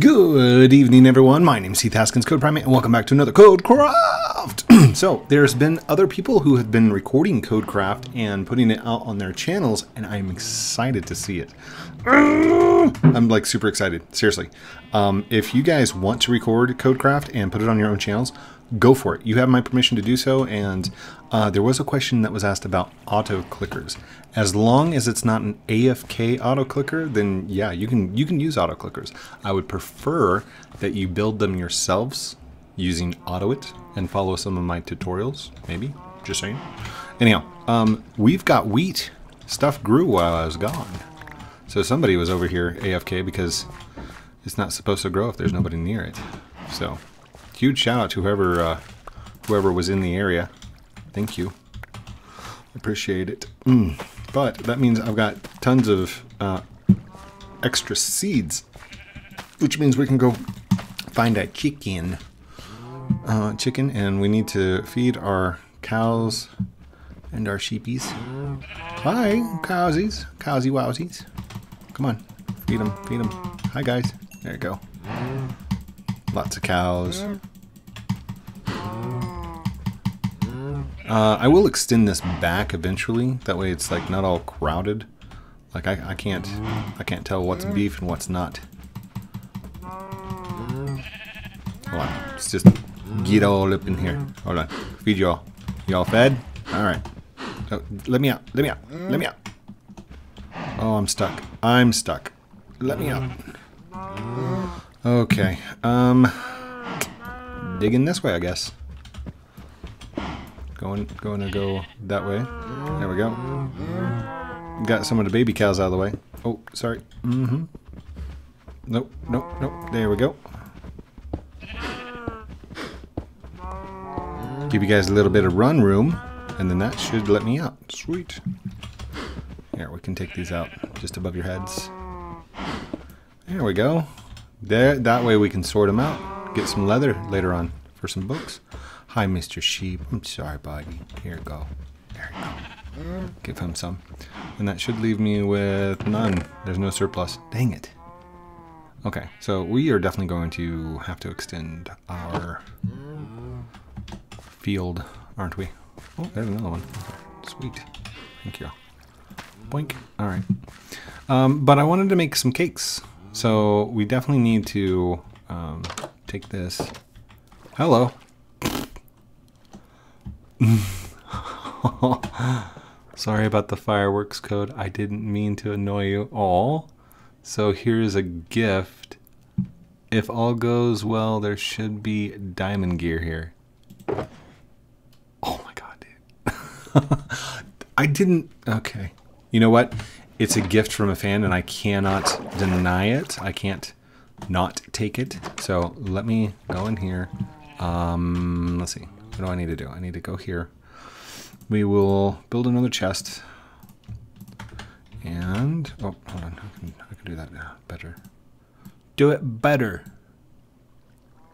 Good evening, everyone. My name's Heath Haskins, Code Primate, and welcome back to another CodeCraft. So there's been other people who have been recording CodeCraft and putting it out on their channels, and I'm excited to see it. I'm like super excited, seriously. If you guys want to record CodeCraft and put it on your own channels, go for it. You have my permission to do so. And there was a question that was asked about auto clickers. As long as it's not an AFK auto clicker, then yeah, you can use auto clickers. I would prefer that you build them yourselves using AutoIt and follow some of my tutorials, maybe. Just saying. Anyhow, we've got wheat. Stuff grew while I was gone. So somebody was over here AFK because it's not supposed to grow if there's nobody near it. So. Huge shout out to whoever whoever was in the area. Thank you. Appreciate it. But that means I've got tons of extra seeds, which means we can go find a chicken. And we need to feed our cows and our sheepies. Hi, cowsies. Cowsy wowsies. Come on. Feed them. Feed them. Hi, guys. There you go. Lots of cows. I will extend this back eventually. That way it's like not all crowded. Like I can't tell what's beef and what's not. Hold on, let's just get all up in here. Hold on, feed y'all. Y'all fed? All right. Oh, let me out. Let me out. Let me out. Oh, I'm stuck. I'm stuck. Let me out. Okay, digging this way, I guess. Gonna go that way. There we go. Got some of the baby cows out of the way. Oh, sorry. Nope, nope, nope. There we go. Give you guys a little bit of run room, and then that should let me out. Sweet. Here, we can take these out just above your heads. There we go. There, that way we can sort them out. Get some leather later on for some books. Hi, Mr. Sheep. I'm sorry, buddy. Here you go. There you go. Give him some. And that should leave me with none. There's no surplus. Dang it. Okay, so we are definitely going to have to extend our field, aren't we? Oh, there's another one. Sweet. Thank you. Boink. All right. But I wanted to make some cakes. So we definitely need to take this. Hello. Sorry about the fireworks, Code. I didn't mean to annoy you all. So here's a gift. If all goes well, there should be diamond gear here. Oh my God, dude. I didn't, okay. You know what? It's a gift from a fan, and I cannot deny it. I can't not take it. So let me go in here. Let's see. What do I need to do? I need to go here. We will build another chest. And, oh, hold on. I can do that now. Better. Do it better.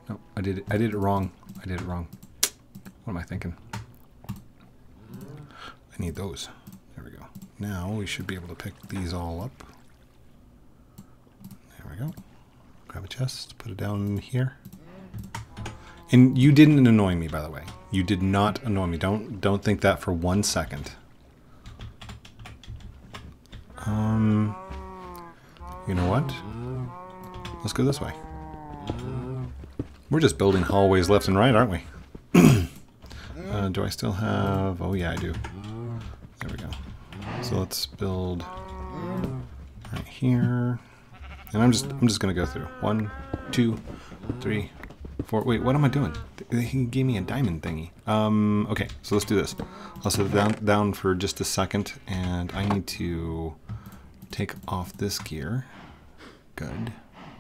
No, I did it wrong. I did it wrong. What am I thinking? I need those. There we go. Now we should be able to pick these all up. There we go. Grab a chest, put it down here. And you didn't annoy me, by the way. You did not annoy me. Don't think that for 1 second. You know what? Let's go this way. We're just building hallways left and right, aren't we? Do I still have... Oh yeah, I do. There we go. So let's build right here, and I'm just gonna go through 1, 2, 3, 4. Wait, what am I doing? He gave me a diamond thingy. Okay, so let's do this. I'll set it down for just a second, and I need to take off this gear. Good.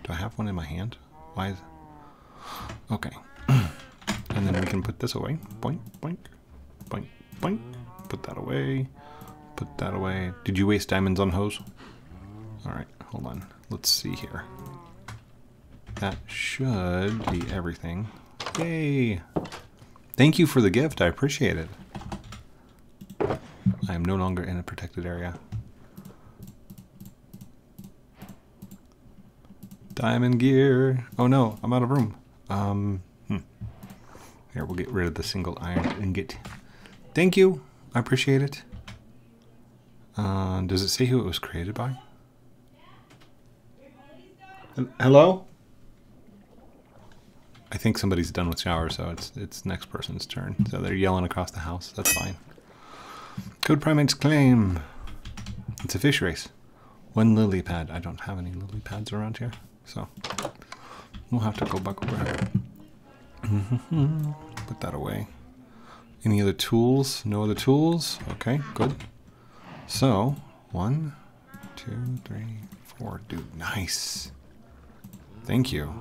Do I have one in my hand? Why? Okay. And then we can put this away. Boink, boink, boink, boink. Put that away. Put that away. Did you waste diamonds on hose? All right, hold on. Let's see here. That should be everything. Yay! Thank you for the gift. I appreciate it. I am no longer in a protected area. Diamond gear. Oh no, I'm out of room. Here, we'll get rid of the single iron ingot. Thank you. I appreciate it. Does it say who it was created by? Hello? I think somebody's done with shower, so it's next person's turn. So they're yelling across the house. That's fine. Code Primate's claim. It's a fish race. One lily pad. I don't have any lily pads around here, so we'll have to go back over here. Put that away. Any other tools? No other tools? Okay, good. So, 1, 2, 3, 4. Dude, nice. Thank you.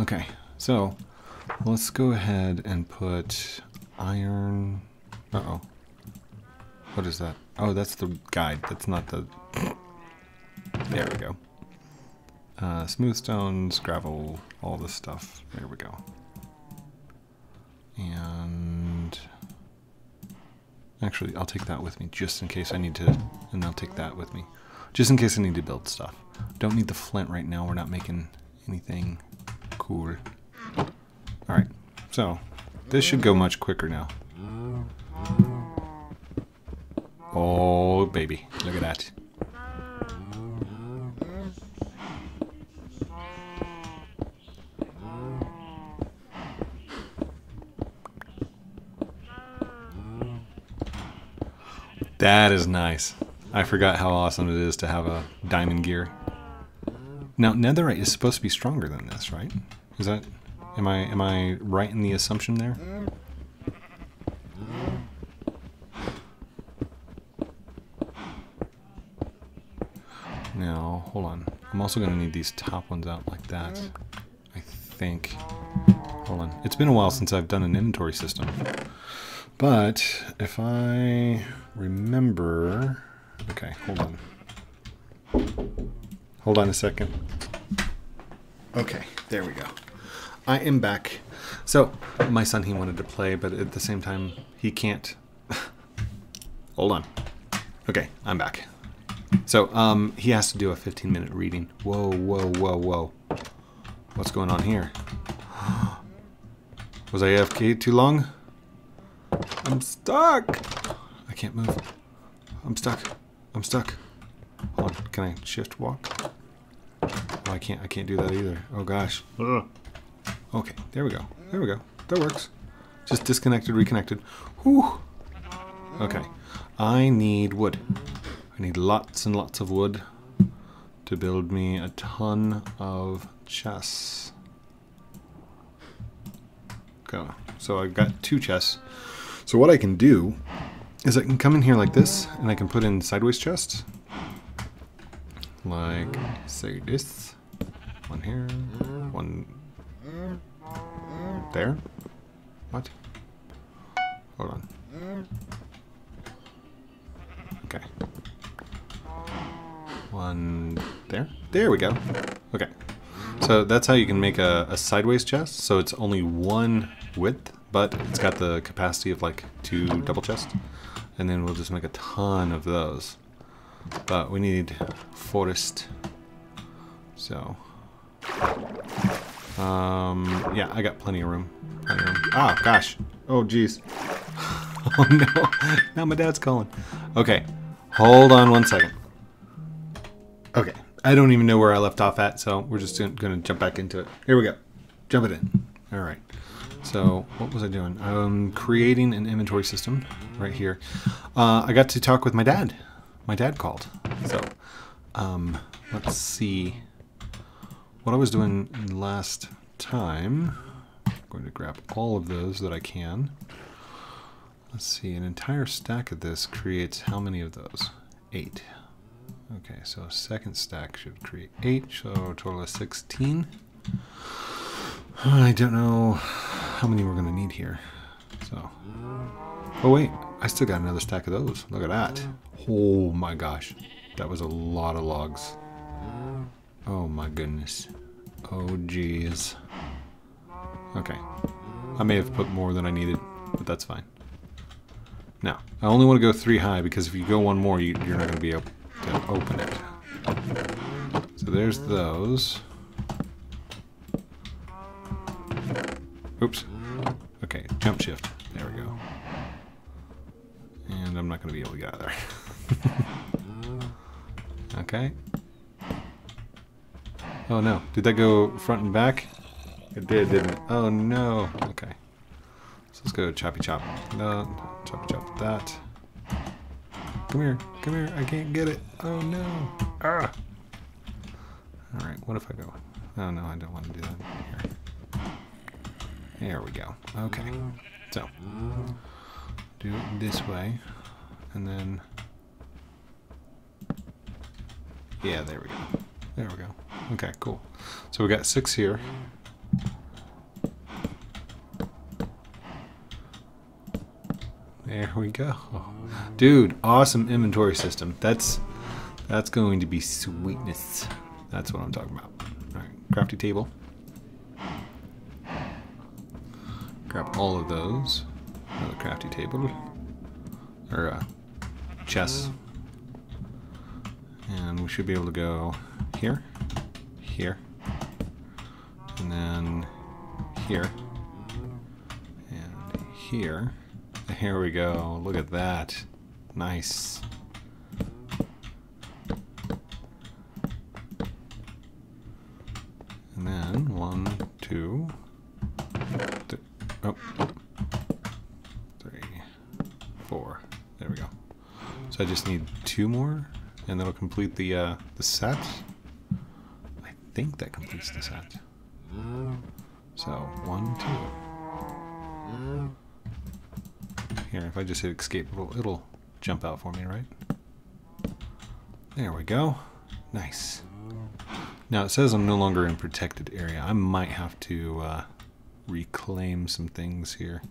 Okay, so let's go ahead and put iron. Uh-oh. What is that? Oh, that's the guide. That's not the... There we go. Smooth stones, gravel, all this stuff. There we go. And... Actually, I'll take that with me just in case I need to... And I'll take that with me. Just in case I need to build stuff. Don't need the flint right now. We're not making anything cool. Alright, so this should go much quicker now. Oh, baby. Look at that. That is nice. I forgot how awesome it is to have a diamond gear. Now, netherite is supposed to be stronger than this, right? Is that... Am I right in the assumption there? Now, hold on. I'm also gonna need these top ones out like that, I think. Hold on. It's been a while since I've done an inventory system. But if I remember... Okay, hold on. Hold on a second. Okay, there we go. I am back. So, my son, he wanted to play, but at the same time, he can't. Hold on. Okay, I'm back. So, he has to do a 15-minute reading. Whoa, whoa, whoa, whoa. What's going on here? Was I AFK too long? I'm stuck! I can't move. I'm stuck. I'm stuck. Hold on, can I shift walk? Oh, I can't do that either. Oh gosh. Ugh. Okay, there we go. There we go. That works. Just disconnected, reconnected. Whew. Okay. I need wood. I need lots and lots of wood to build me a ton of chests. Okay, so I've got 2 chests. So what I can do is I can come in here like this, and I can put in sideways chests. Like, say this. One here, one there. What? Hold on. Okay. One there. There we go. Okay. So that's how you can make a sideways chest. So it's only one width, but it's got the capacity of like 2 double chests. And then we'll just make a ton of those. But we need forest. So... yeah, I got plenty of room. Ah, oh, gosh. Oh, geez. Oh, no. Now my dad's calling. Okay. Hold on one second. Okay. I don't even know where I left off at, so we're just going to jump back into it. Here we go. Jump it in. All right. So what was I doing? I'm creating an inventory system right here. I got to talk with my dad. My dad called. So let's see. What I was doing last time, I'm going to grab all of those that I can. Let's see, an entire stack of this creates how many of those? 8. Okay, so a second stack should create 8, so a total of 16. I don't know how many we're going to need here. So, oh wait, I still got another stack of those. Look at that. Oh my gosh, that was a lot of logs. Oh my goodness. Oh geez. Okay. I may have put more than I needed, but that's fine. Now, I only want to go 3 high because if you go 1 more, you're not going to be able to open it. So there's those. Oops. Okay, jump shift. There we go. And I'm not going to be able to get out of there. Okay. Oh no, did that go front and back? It did, didn't it? Oh no, okay. So let's go choppy chop. No, choppy chop that. Come here, I can't get it. Oh no. Ah. Alright, what if I go? Oh no, I don't want to do that. Here. There we go. Okay. So, do it this way. And then... Yeah, there we go. There we go. Okay, cool. So we got 6 here. There we go. Dude, awesome inventory system. That's going to be sweetness. That's what I'm talking about. Alright, crafty table. Grab all of those. Another crafty table. Or chest. And we should be able to go here. Here, and then here, and here. Here we go. Look at that. Nice. And then 1, 2, 3, oh, 3, 4. There we go. So I just need 2 more, and that'll complete the set. I think that completes the set. So 1, 2. Here, if I just hit escape, it'll jump out for me, right? There we go. Nice. Now it says I'm no longer in protected area. I might have to reclaim some things here.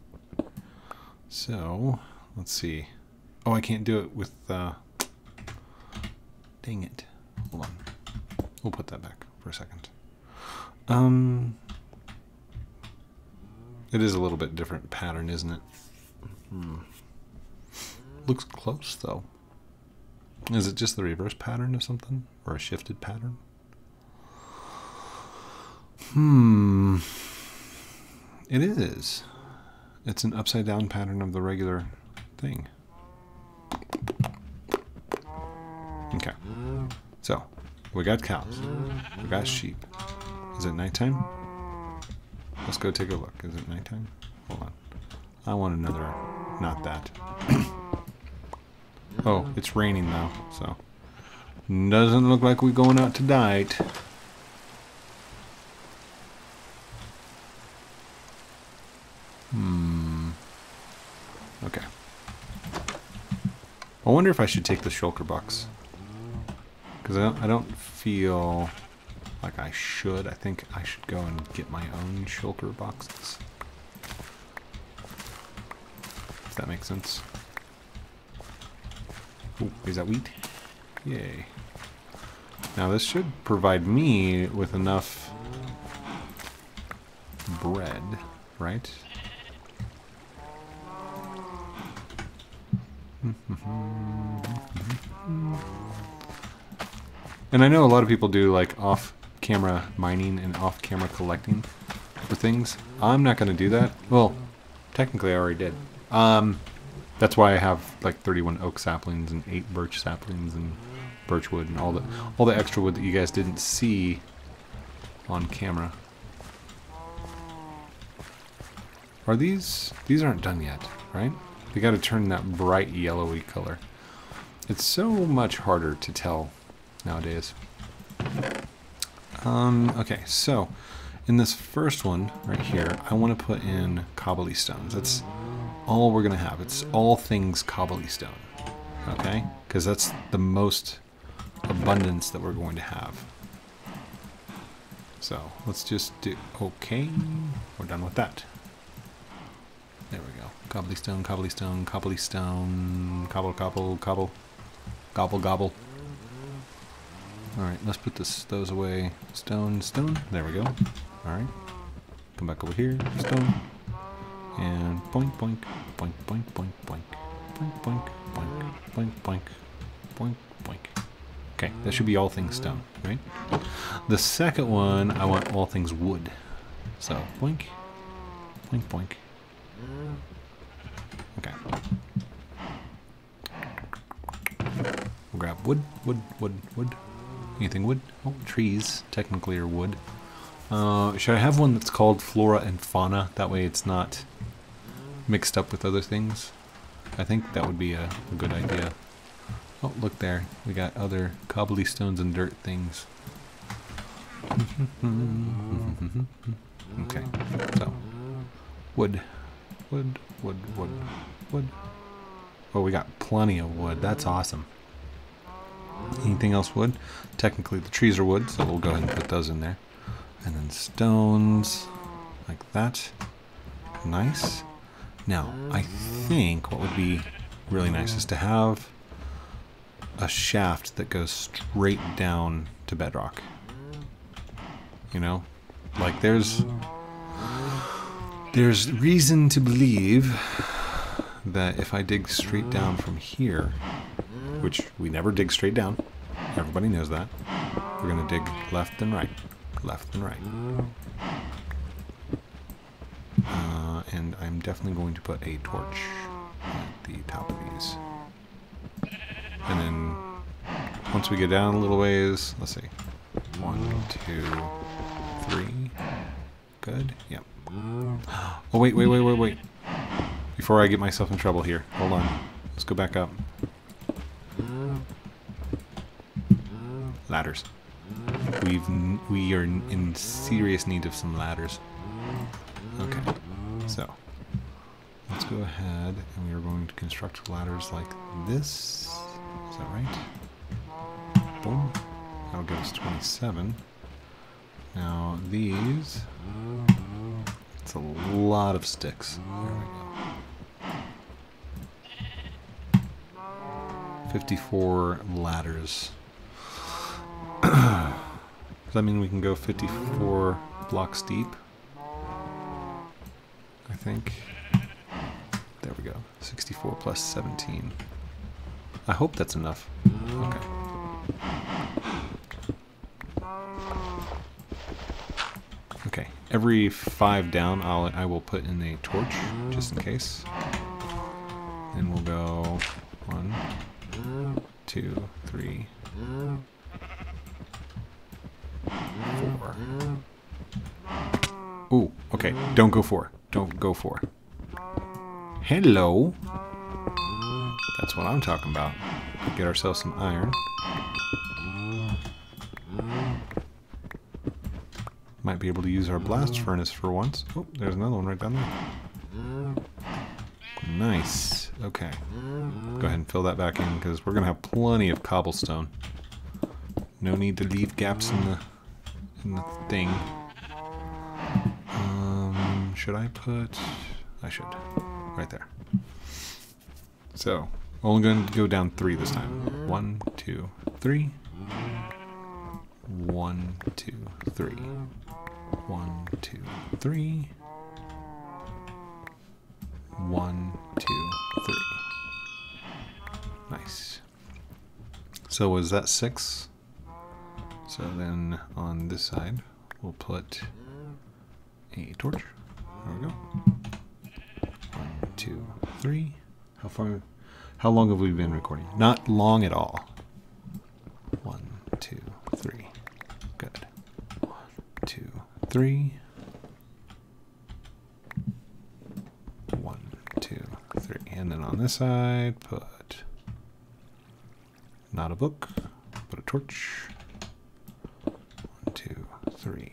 So let's see. Oh, I can't do it with. Dang it! Hold on. We'll put that back for a second. It is a little bit different pattern, isn't it? Looks close, though. Is it just the reverse pattern of something? Or a shifted pattern? It is. It's an upside down pattern of the regular thing. Okay. So... we got cows. We got sheep. Is it nighttime? Let's go take a look. Is it nighttime? Hold on. I want another... not that. Oh, it's raining though, so... doesn't look like we're going out tonight. Okay. I wonder if I should take the shulker box. Because I don't feel like I should. I think I should go and get my own shulker boxes. If that makes sense. Ooh, is that wheat? Yay. Now this should provide me with enough bread, right? And I know a lot of people do like off-camera mining and off-camera collecting for things. I'm not going to do that. Well, technically I already did. That's why I have like 31 oak saplings and 8 birch saplings and birch wood and all the extra wood that you guys didn't see on camera. Are these aren't done yet, right? You got to turn that bright yellowy color. It's so much harder to tell nowadays. Okay, so in this first one right here, I want to put in cobbly stones. That's all we're gonna have. It's all things cobbly stone, okay? Because that's the most abundance that we're going to have. So let's just do okay. We're done with that. There we go. Cobbly stone, cobbly stone, cobbly stone, cobble, cobble, cobble, gobble, gobble. Alright, let's put those away. Stone, stone. There we go. Alright. Come back over here. Stone. And boink, boink, boink, boink, boink, boink, boink, boink, boink, boink, boink, boink, boink. Okay, that should be all things stone, right? The second one, I want all things wood. So, boink, boink, boink. Okay. We'll grab wood, wood, wood, wood. Anything wood? Oh, trees technically are wood. Should I have one that's called flora and fauna? That way it's not mixed up with other things. I think that would be a good idea. Oh, look there. We got other cobbly stones and dirt things. Okay, so wood, wood, wood, wood, wood. Oh, we got plenty of wood. That's awesome. Anything else wood? Technically the trees are wood, so we'll go ahead and put those in there. And then stones, like that. Nice. Now, I think what would be really nice is to have a shaft that goes straight down to bedrock. You know? Like, there's reason to believe that if I dig straight down from here, which we never dig straight down, everybody knows that, we're gonna dig left and right, left and right. And I'm definitely going to put a torch at the top of these. And then, once we get down a little ways, let's see, 1, 2, 3, good, yep. Oh, wait, wait, wait, wait, wait. Before I get myself in trouble here, hold on, let's go back up. Ladders. We are in serious need of some ladders. Okay, so let's go ahead and we are going to construct ladders like this. Is that right? Boom. That'll give us 27. Now these, it's a lot of sticks. There we go. 54 ladders. Does that mean we can go 54 blocks deep? I think. There we go. 64 plus 17. I hope that's enough. Okay. Okay. Every 5 down, I will put in a torch, just in case. And we'll go 1, 2, 3, 4. Ooh, okay. Don't go 4. Don't go 4. Hello. That's what I'm talking about. Get ourselves some iron. Might be able to use our blast furnace for once. Oh, there's another one right down there. Nice. Okay. Go ahead and fill that back in because we're going to have plenty of cobblestone. No need to leave gaps in the thing. Should I put... I should. Right there. So, only going to go down 3 this time. 1, 2, 3. 1, 2, 3. 1, 2, 3. 1, 2, 3. Nice. So was that 6? So then on this side, we'll put a torch. There we go. 1, 2, 3. How far? How long have we been recording? Not long at all. 1, 2, 3. Good. 1, 2, 3. 1, 2, 3. And then on this side, put not a book, but a torch. 1, 2, 3.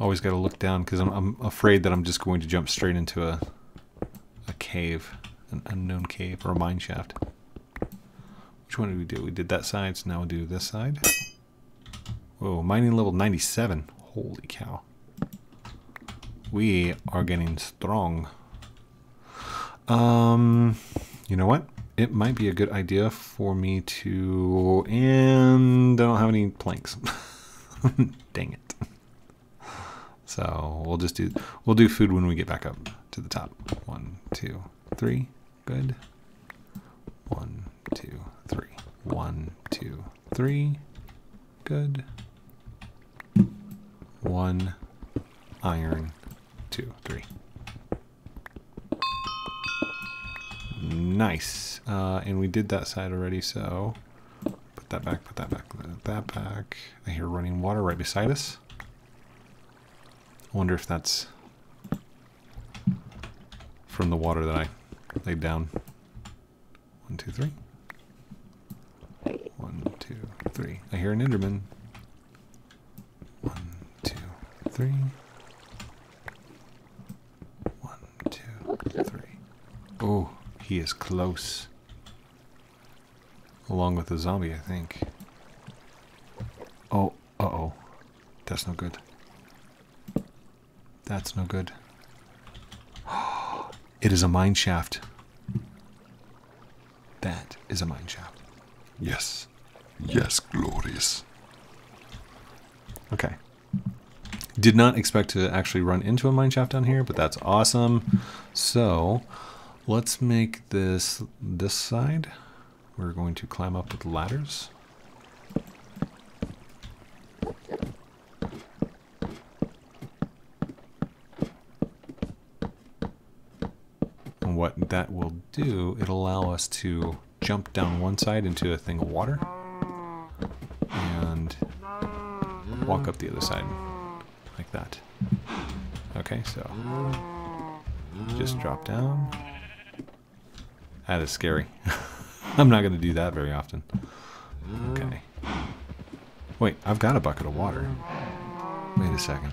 Always got to look down because I'm afraid that I'm just going to jump straight into a cave, an unknown cave or a mine shaft. Which one did we do? We did that side, so now we'll do this side. Whoa, mining level 97. Holy cow. We are getting strong. You know what? It might be a good idea for me to... And I don't have any planks. Dang it. So we'll do food when we get back up to the top. 1, 2, three, good. 1, 2, 3. 1, 2, 3, good. 1, iron, 2, 3. Nice. And we did that side already, so put that back, put that back, put that back. I hear running water right beside us. I wonder if that's from the water that I laid down. 1, 2, 3. 1, 2, 3. I hear an Enderman. 1, 2, 3. 1, 2, 3. Oh, he is close. Along with the zombie, I think. Oh, uh-oh. That's no good. That's no good. It is a mine shaft. That is a mine shaft. Yes. Yes, glorious. Okay. Did not expect to actually run into a mine shaft down here, but that's awesome. So, let's make this side. We're going to climb up with ladders. And what that will do, it'll allow us to jump down one side into a thing of water. And walk up the other side. Like that. Okay, so just drop down. That is scary. I'm not going to do that very often. Okay. Wait, I've got a bucket of water. Wait a second.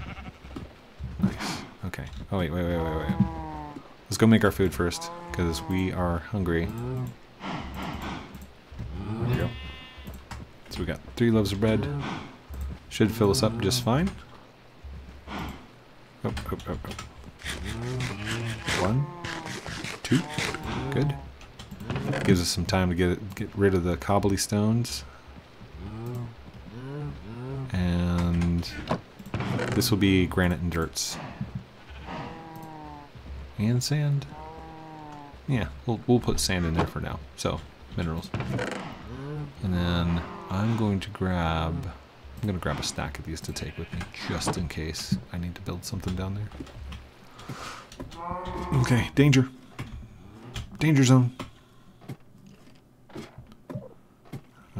Nice. Okay. Oh, wait. Let's go make our food first, because we are hungry. There we go. So we got 3 loaves of bread. Should fill us up just fine. Oh. 1, 2, good. Gives us some time to get rid of the cobbly stones, and this will be granite and dirts and sand. Yeah, we'll put sand in there for now. So minerals, and then I'm going to grab a stack of these to take with me, just in case I need to build something down there. Okay, danger. Danger zone.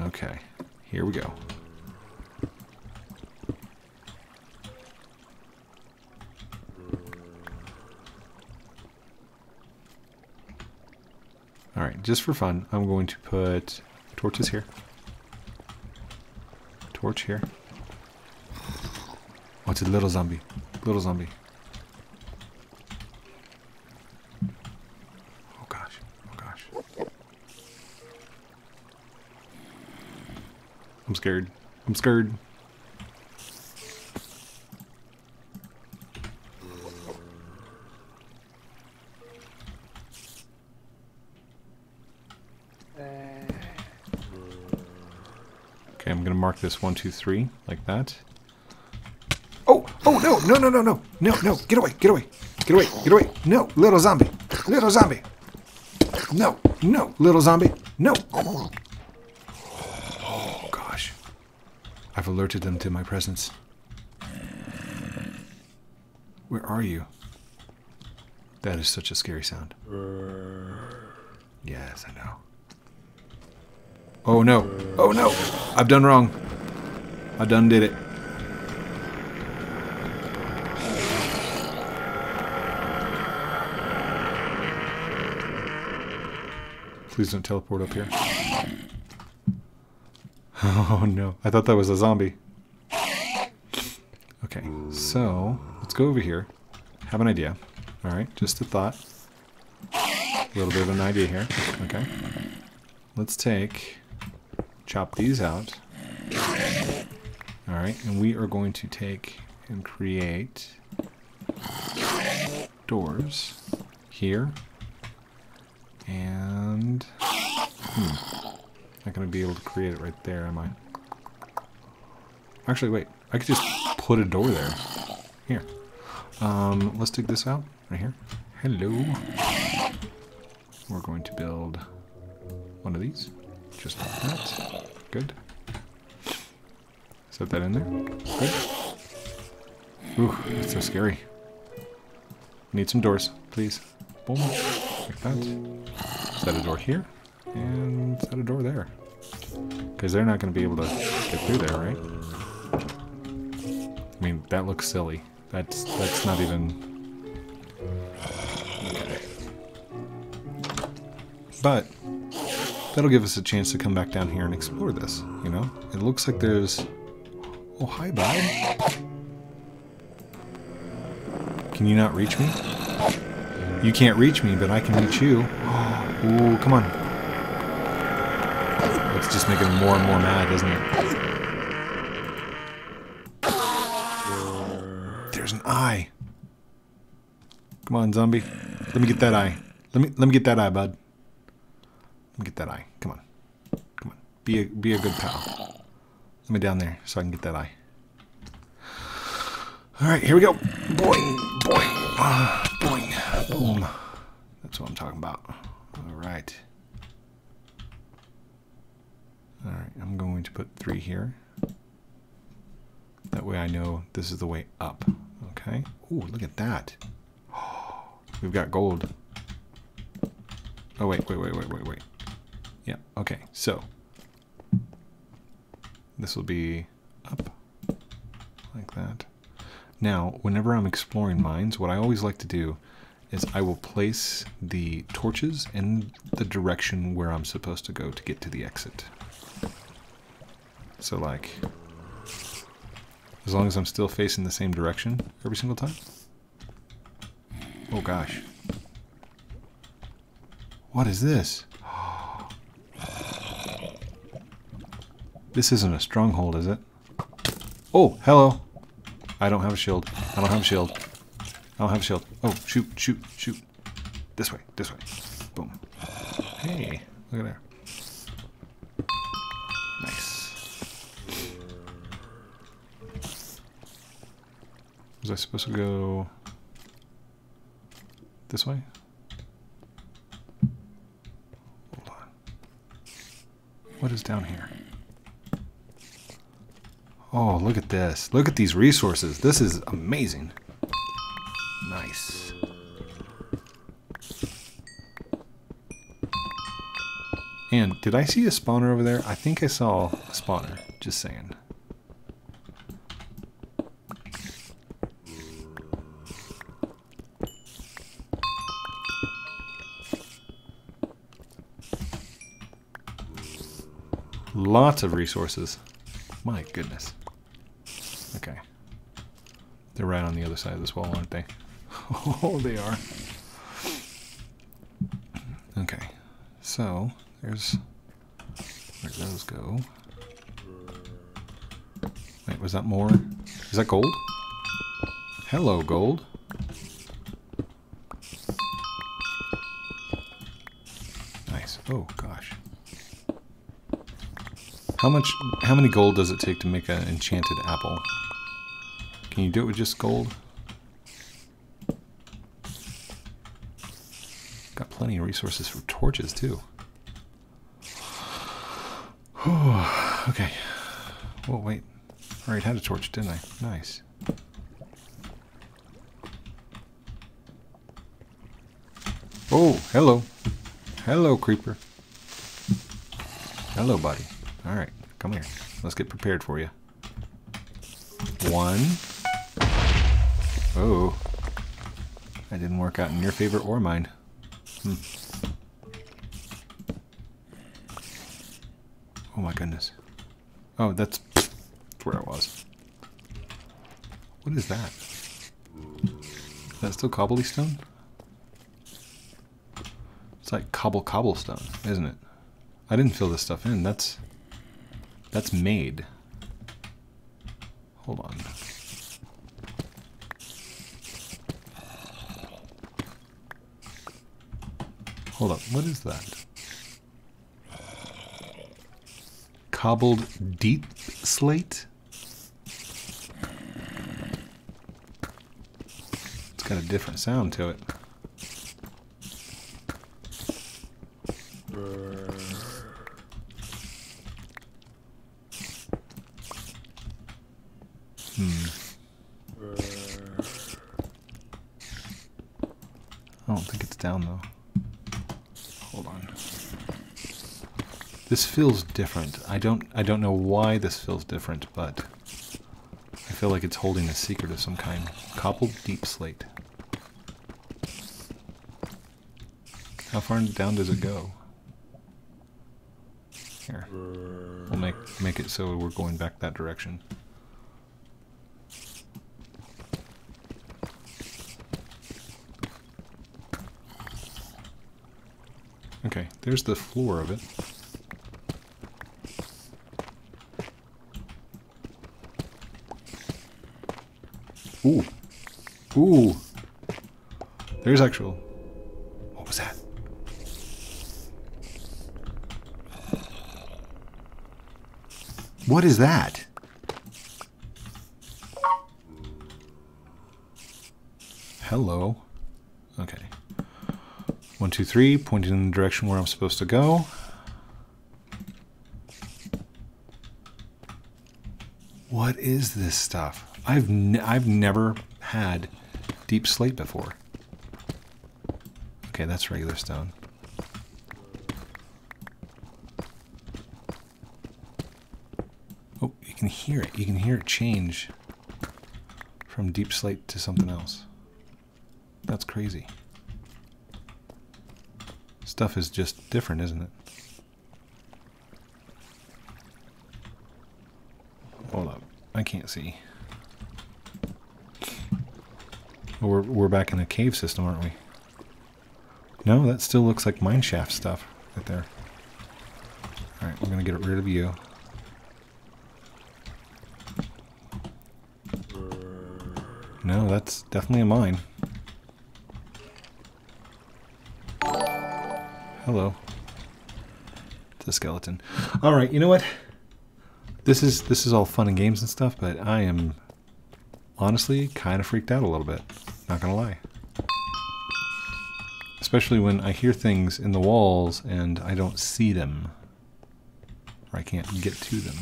Okay, here we go. All right, just for fun, I'm going to put torches here. Torch here. Oh, it's a little zombie. Little zombie. Oh gosh. Oh gosh. I'm scared. I'm scared. Mark this 1, 2, 3 like that. Oh no, get away, no little zombie, no little zombie, no. Oh gosh, I've alerted them to my presence. Where are you? That is such a scary sound. Yes, I know. Oh no, oh no, I've done wrong. I done did it. Please don't teleport up here. Oh no, I thought that was a zombie. Okay, so let's go over here. Have an idea. All right, just a thought. A little bit of an idea here, okay. Let's take... chop these out. All right, and we are going to take and create doors here. And not gonna be able to create it right there, am I? Actually, wait, I could just put a door there. Here, let's take this out right here. Hello. We're going to build one of these, just like that. Good. Set that in there. Good. Ooh, that's so scary. Need some doors, please. Boom, like that. Set a door here, and set a door there. Because they're not going to be able to get through there, right? I mean, that looks silly. That's not even... Okay. But that'll give us a chance to come back down here and explore this, you know? It looks like there's... Oh, hi, Bob. Can you not reach me? You can't reach me, but I can reach you. Ooh, come on. It's just making him more and more mad, isn't it? There's an eye. Come on, zombie. Let me get that eye. Let me get that eye, bud. Let me get that eye. Come on. Come on. Be a good pal. Let me down there so I can get that eye. All right, here we go. Boing, boing, boing, boom. That's what I'm talking about. All right. All right, I'm going to put 3 here. That way I know this is the way up, okay? Ooh, look at that. We've got gold. Oh, wait. Yeah, okay, so. This will be up, like that. Now, whenever I'm exploring mines, what I always like to do is I will place the torches in the direction where I'm supposed to go to get to the exit. So, like, as long as I'm still facing the same direction every single time. Oh, gosh. What is this? This isn't a stronghold, is it? Oh, hello. I don't have a shield. I don't have a shield. I don't have a shield. Oh, shoot. This way. Boom. Hey, look at there. Nice. Was I supposed to go this way? Hold on. What is down here? Oh, look at this. Look at these resources. This is amazing. Nice. And did I see a spawner over there? I think I saw a spawner. Just saying. Lots of resources. My goodness. Okay. They're right on the other side of this wall, aren't they? Oh, they are. Okay. So, there's... Where those go? Wait, was that more? Is that gold? Hello, gold. Nice. Oh, gosh. How many gold does it take to make an enchanted apple? Can you do it with just gold? Got plenty of resources for torches too. Whew. Okay. Whoa, wait. I already had a torch, didn't I? Nice. Oh, hello. Hello, creeper. Hello, buddy. All right, come here. Let's get prepared for you. 1. Oh. That didn't work out in your favor or mine. Oh my goodness. Oh, that's where I was. What is that? Is that still cobblestone? It's like cobblestone, isn't it? I didn't fill this stuff in. That's made. Hold on. Hold up. What is that? Cobbled deep slate? It's got a different sound to it. I don't think it's down though. Hold on. This feels different. I don't know why this feels different, but I feel like it's holding a secret of some kind. Cobbled deep slate. How far down does it go? Here. We'll make it so we're going back that direction. Okay, there's the floor of it. Ooh. Ooh. There's actual... What was that? What is that? Hello. Okay. 1, 2, 3, pointing in the direction where I'm supposed to go. What is this stuff? I've never had deep slate before. Okay, that's regular stone. Oh, you can hear it. You can hear it change from deep slate to something else. That's crazy. Stuff is just different, isn't it? Hold up. I can't see. We're back in the cave system, aren't we? No, that still looks like mineshaft stuff right there. Alright, we're gonna get rid of you. No, that's definitely a mine. Hello. It's a skeleton. Alright, you know what? This is all fun and games and stuff, but I am honestly kind of freaked out a little bit. Not gonna lie. Especially when I hear things in the walls and I don't see them. Or I can't get to them.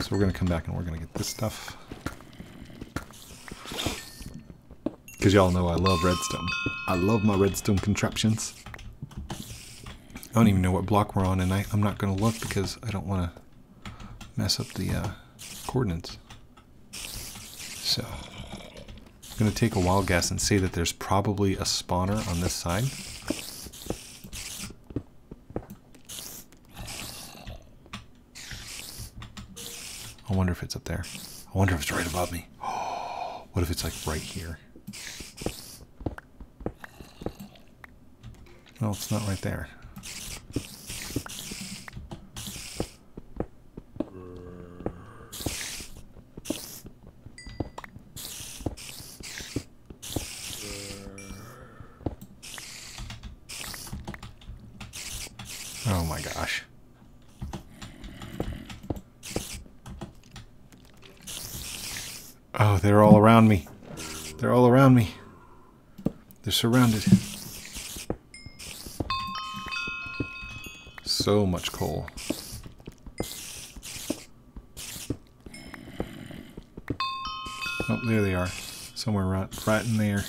So we're gonna come back and we're gonna get this stuff. Because y'all know I love redstone. I love my redstone contraptions. I don't even know what block we're on, and I'm not going to look because I don't want to mess up the coordinates. So, I'm going to take a wild guess and say that there's probably a spawner on this side. I wonder if it's up there. I wonder if it's right above me. Oh, what if it's like right here? No, it's not right there. Oh my gosh. Oh, they're all around me. They're all around me. They're surrounded. So much coal. Oh, there they are. Somewhere right in there.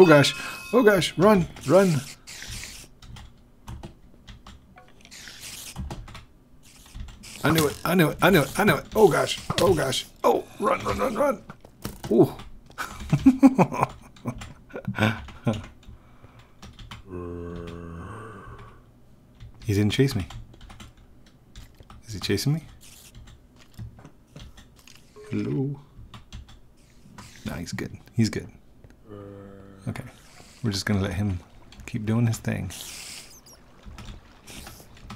Oh gosh, run, run. I knew it, I knew it, I knew it, I knew it. Oh gosh, oh, run, run, run, run. Ooh. He didn't chase me. Is he chasing me? Hello. Nah, he's good, he's good. Okay, we're just gonna let him keep doing his thing.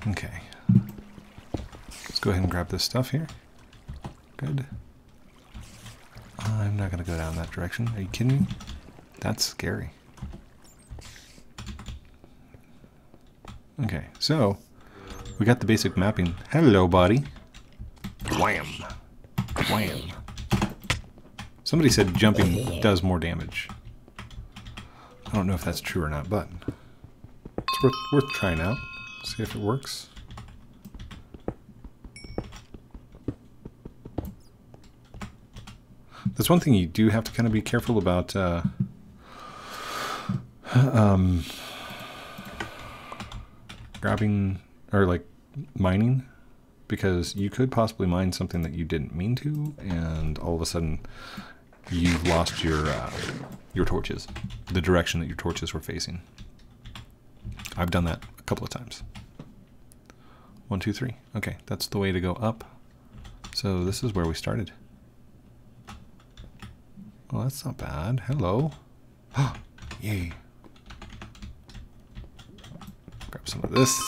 Okay. Let's go ahead and grab this stuff here. Good. I'm not gonna go down that direction. Are you kidding me? That's scary. Okay, so we got the basic mapping. Hello, buddy. Wham. Wham. Somebody said jumping does more damage. I don't know if that's true or not, but it's worth trying out. See if it works. That's one thing you do have to kind of be careful about. Grabbing or like mining, because you could possibly mine something that you didn't mean to, and all of a sudden you've lost your torches, the direction that your torches were facing. I've done that a couple of times. 1, 2, 3. Okay, that's the way to go up. So this is where we started. Well, that's not bad. Hello. Yay. Grab some of this.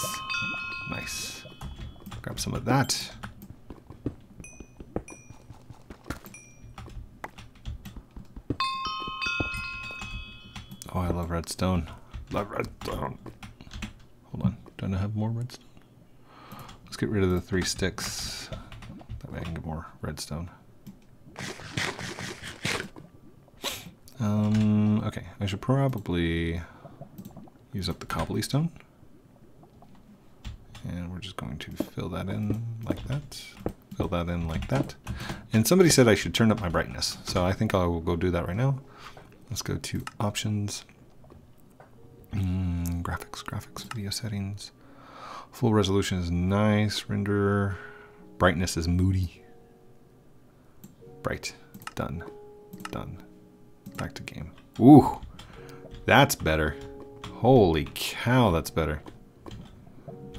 Nice. Grab some of that. Oh, I love redstone. Love redstone. Hold on. Do I have more redstone? Let's get rid of the 3 sticks. That way I can get more redstone. Okay, I should probably use up the cobblestone. And we're just going to fill that in like that. Fill that in like that. And somebody said I should turn up my brightness. So I think I will go do that right now. Let's go to options. Graphics, video settings. Full resolution is nice. Render. Brightness is moody. Bright. Done. Done. Back to game. Ooh, that's better. Holy cow, that's better.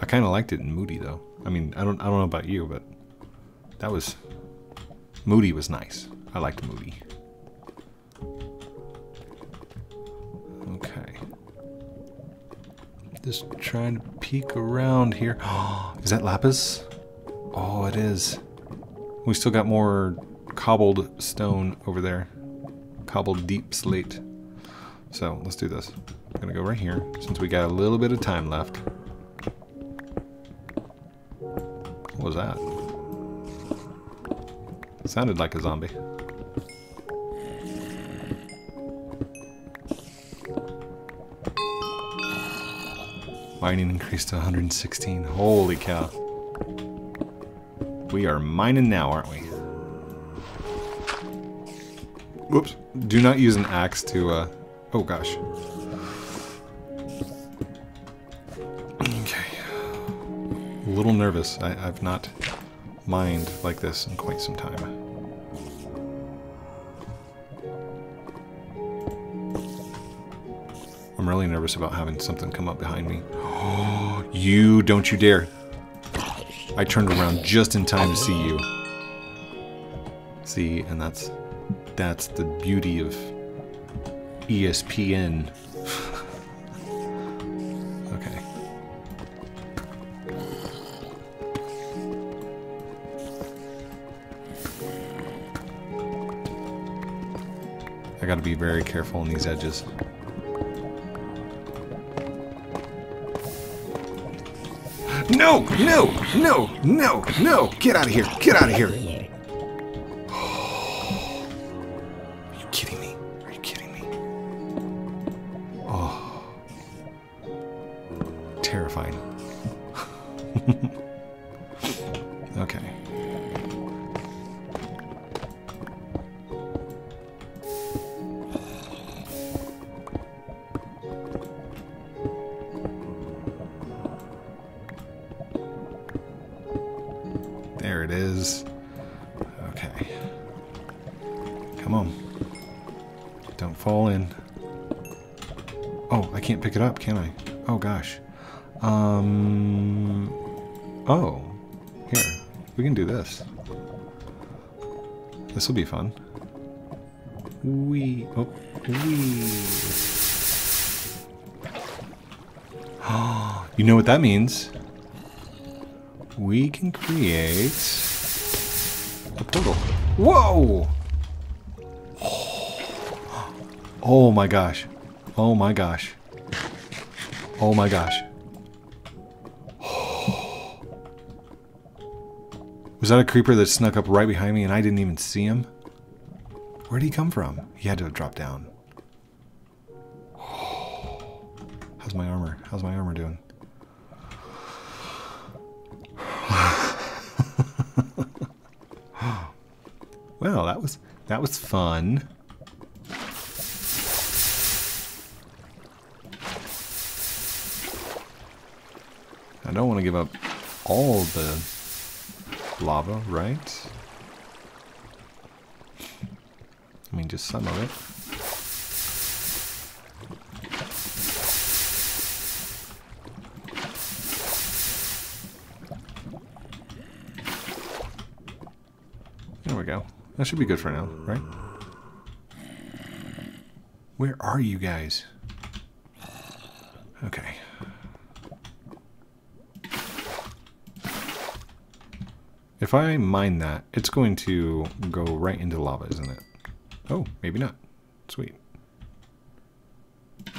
I kind of liked it in moody though. I mean, I don't know about you, but that was moody was nice. I liked moody. Okay. Just trying to peek around here. Is that lapis? Oh, it is. We still got more cobbled stone over there. Cobbled deep slate. So let's do this. I'm gonna go right here since we got a little bit of time left. What was that? It sounded like a zombie. Mining increased to 116. Holy cow. We are mining now, aren't we? Whoops. Do not use an axe to, oh gosh. Okay. A little nervous. I've not mined like this in quite some time. I'm really nervous about having something come up behind me. Oh, you, don't you dare. I turned around just in time to see you. See, and that's the beauty of ESPN. Okay. I gotta be very careful on these edges. No! No! No! No! No! Get out of here! Get out of here! Terrifying. Okay. There it is. Okay. Come on. Don't fall in. Oh, I can't pick it up, can I? Oh gosh. Oh, here, we can do this. This will be fun. Wee, oh, wee. You know what that means? We can create a portal. Whoa! Oh my gosh. Oh my gosh. Oh my gosh. Was that a creeper that snuck up right behind me and I didn't even see him? Where'd he come from? He had to have dropped down. Oh, how's my armor? How's my armor doing? Well, that was fun. I don't want to give up all the lava, right? I mean, just some of it. There we go. That should be good for now, right? Where are you guys? Okay. If I mine that, it's going to go right into lava, isn't it? Oh, maybe not. Sweet. I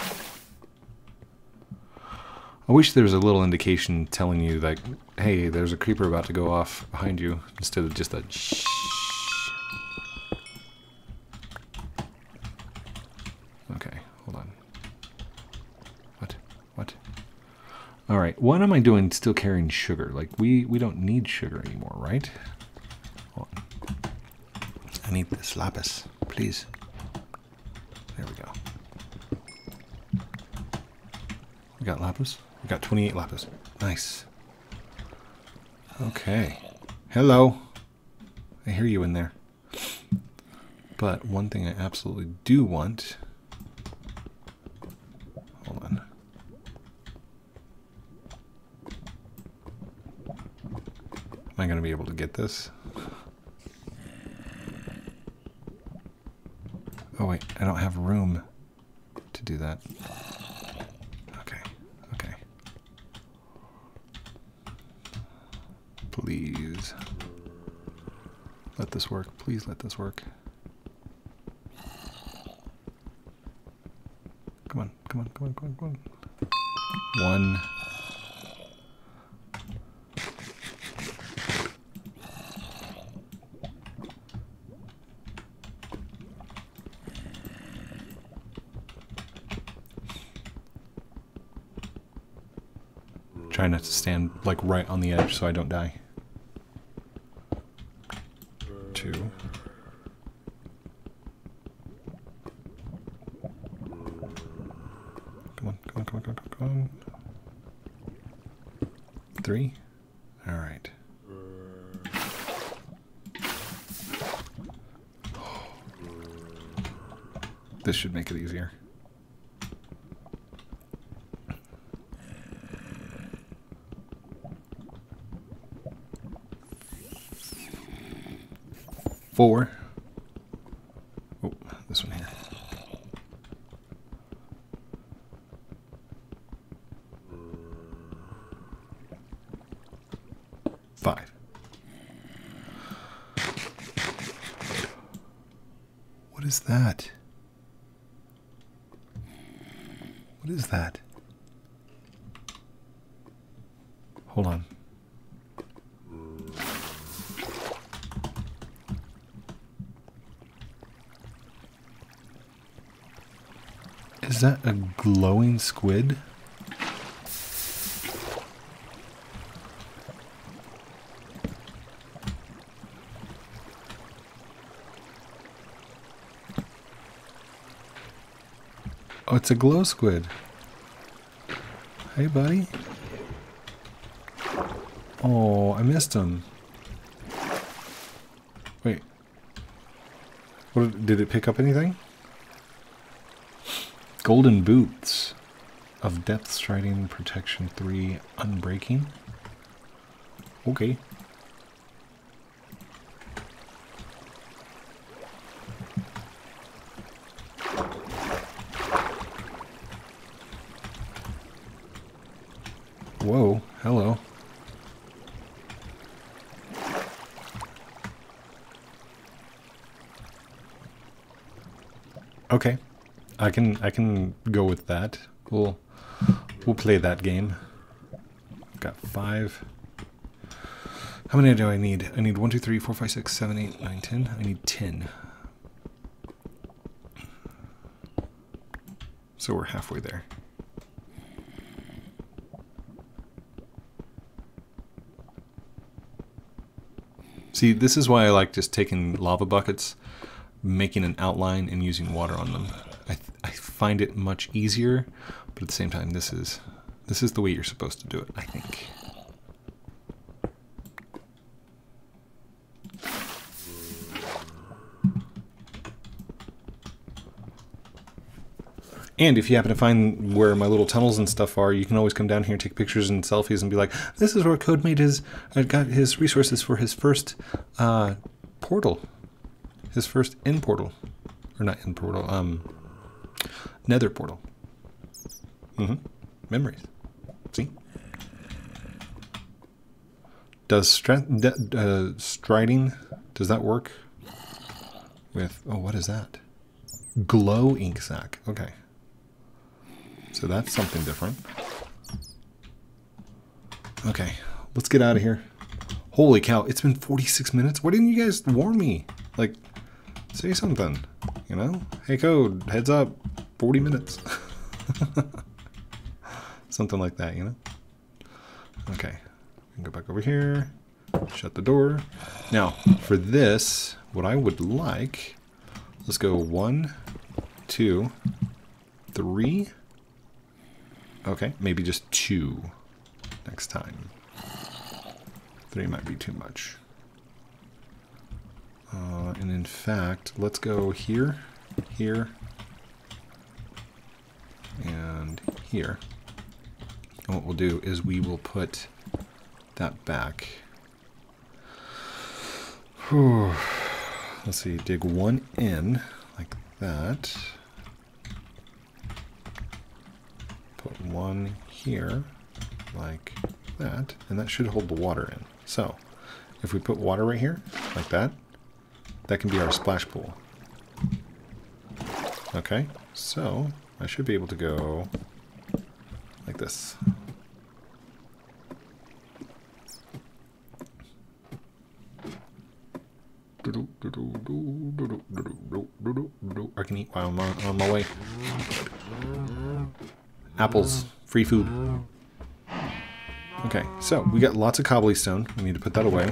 wish there was a little indication telling you, like, hey, there's a creeper about to go off behind you, instead of just a shh. Okay, hold on. What? What? All right, what am I doing still carrying sugar? Like, we don't need sugar anymore, right? Hold on. I need this lapis, please. There we go. We got lapis. We got 28 lapis. Nice. Okay. Hello. I hear you in there. But one thing I absolutely do want... Hold on. Am I going to be able to get this? Oh wait, I don't have room to do that. Okay, okay. Please. Let this work. Please let this work. Come on, come on, come on, come on, come on. One. Try not to stand like right on the edge so I don't die. 2. Come on, come on, come on, come on, come on. 3. All right. This should make it easier. Four. Oh, this one here. Five. What is that? What is that? Hold on. Is that a glowing squid? Oh, it's a glow squid. Hey, buddy. Oh, I missed him. Wait. What, did it pick up anything? Golden Boots of Depth Striding, Protection 3, Unbreaking. Okay. Whoa, hello. Okay. I can go with that. We'll play that game. Got 5. How many do I need? I need 1, 2, 3, 4, 5, 6, 7, 8, 9, 10. I need 10. So we're halfway there. See, this is why I like just taking lava buckets, making an outline, and using water on them. I find it much easier, but at the same time, this is the way you're supposed to do it, I think. And if you happen to find where my little tunnels and stuff are, you can always come down here and take pictures and selfies and be like, this is where CodeMate got his resources for his first portal. His first end portal. Or not end portal, nether portal. Mm-hmm. Memories. See? Does striding, does that work? With, oh, what is that? Glow ink sac. Okay. So that's something different. Okay, let's get out of here. Holy cow, it's been 46 minutes. Why didn't you guys warn me? Like, say something, you know? Hey, Code, heads up, 40 minutes. Something like that, you know? Okay, go back over here, shut the door. Now, for this, what I would like, let's go 1, 2, 3. Okay, maybe just 2 next time. 3 might be too much. And in fact, let's go here, here, and here. And what we'll do is we will put that back. Whew. Let's see, dig 1 in like that. Put 1 here like that, and that should hold the water in. So if we put water right here like that, that can be our splash pool. Okay, so I should be able to go like this. I can eat while I'm on my way. Apples, free food. Okay, so we got lots of cobblestone. We need to put that away.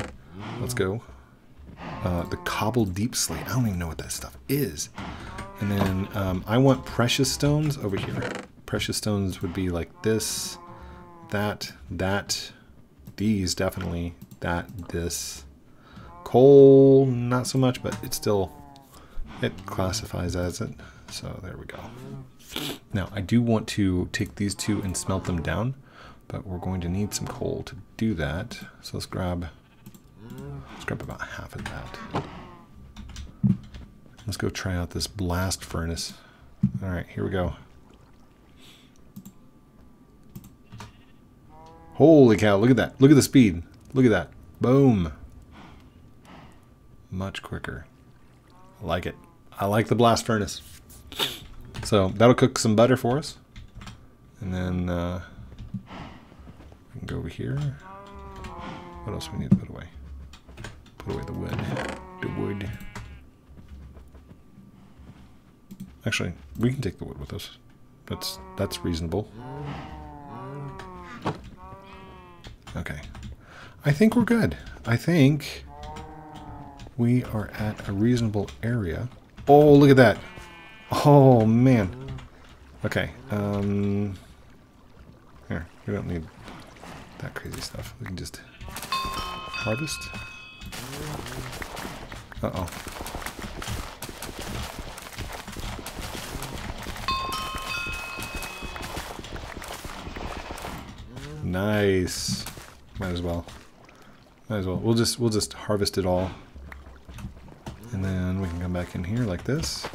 Let's go. The cobble deep slate. I don't even know what that stuff is. And then I want precious stones over here. Precious stones would be like this, that, these definitely, this. Coal, not so much, but it still, it classifies as it. So there we go. Now I do want to take these 2 and smelt them down, but we're going to need some coal to do that. So let's grab about half of that. Let's go try out this blast furnace. All right, here we go. Holy cow, look at that. Look at the speed. Look at that. Boom. Much quicker. I like it. I like the blast furnace. So that'll cook some butter for us. And then we can go over here. What else we need to put away? Put away the wood. Actually, we can take the wood with us. That's reasonable. Okay, I think we're good. I think we are at a reasonable area. Oh, look at that. Oh, man. Okay. Here, we don't need that crazy stuff. We can just harvest. Uh-oh. Nice. Might as well. We'll just harvest it all. And then we can come back in here like this.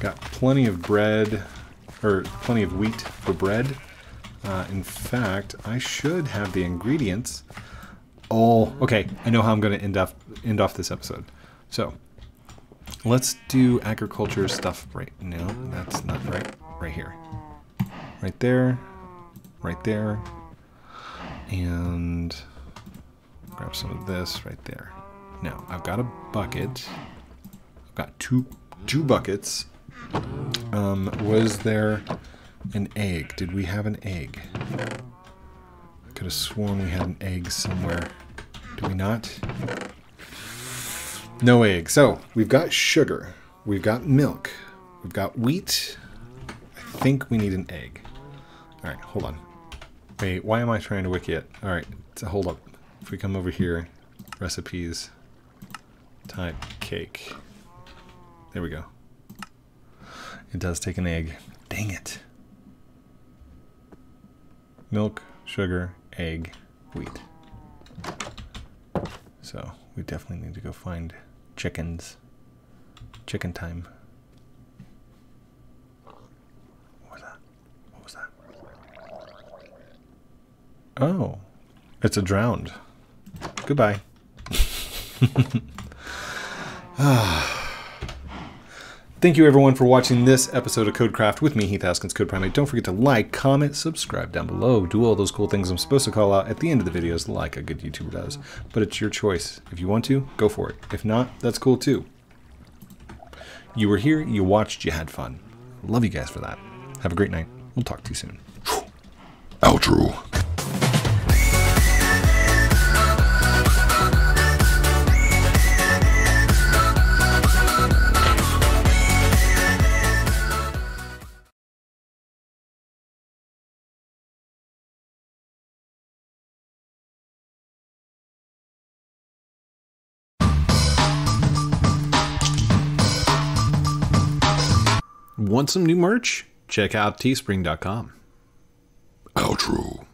Got plenty of bread, or plenty of wheat for bread. In fact, I should have the ingredients. Oh, okay. I know how I'm going to end off this episode. So let's do agriculture stuff right now. That's not right here. right there, and grab some of this right there. Now, I've got a bucket. I've got two buckets. Was there an egg? Did we have an egg? I could have sworn we had an egg somewhere. Do we not? No egg. So, we've got sugar. We've got milk. We've got wheat. I think we need an egg. All right, hold on. Wait, why am I trying to wiki it? All right, hold up. If we come over here, recipes, type cake. There we go. It does take an egg. Dang it. Milk, sugar, egg, wheat. So we definitely need to go find chickens. Chicken time. What was that? What was that? Oh, it's a drowned. Goodbye. Thank you everyone for watching this episode of CodeCraft with me, Heath Haskins, Code Primate. Don't forget to like, comment, subscribe down below. Do all those cool things I'm supposed to call out at the end of the videos like a good YouTuber does. But it's your choice. If you want to, go for it. If not, that's cool too. You were here, you watched, you had fun. Love you guys for that. Have a great night. We'll talk to you soon. Outro. Want some new merch? Check out teespring.com. Outro.